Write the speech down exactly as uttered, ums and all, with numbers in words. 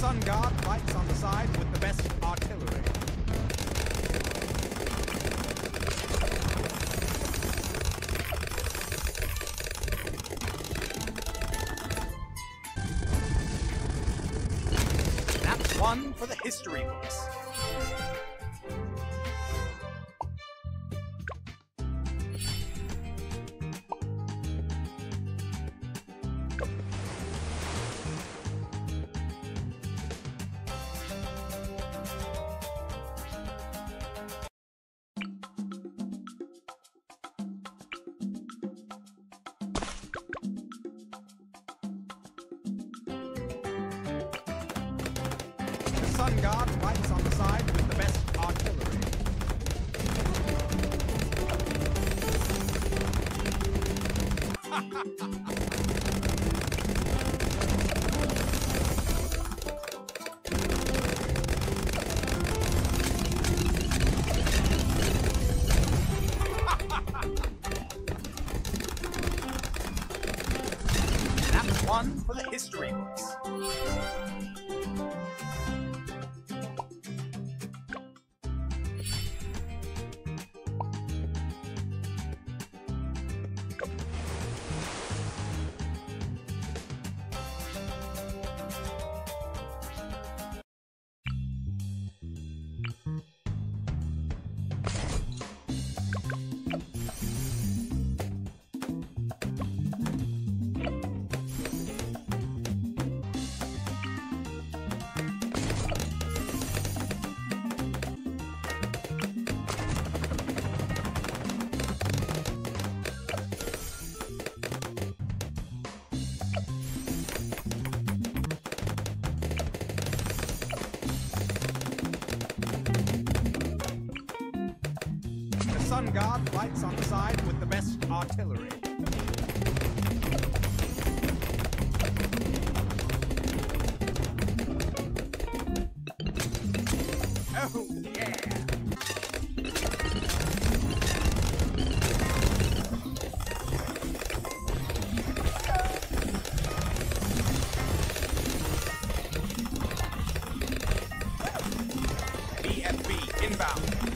Sun God fights on the side with the best artillery. That's one for the history books. Sun God fights on the side with the best artillery. That's one for the history books. Sun God fights on the side with the best artillery. Oh yeah! B F B inbound.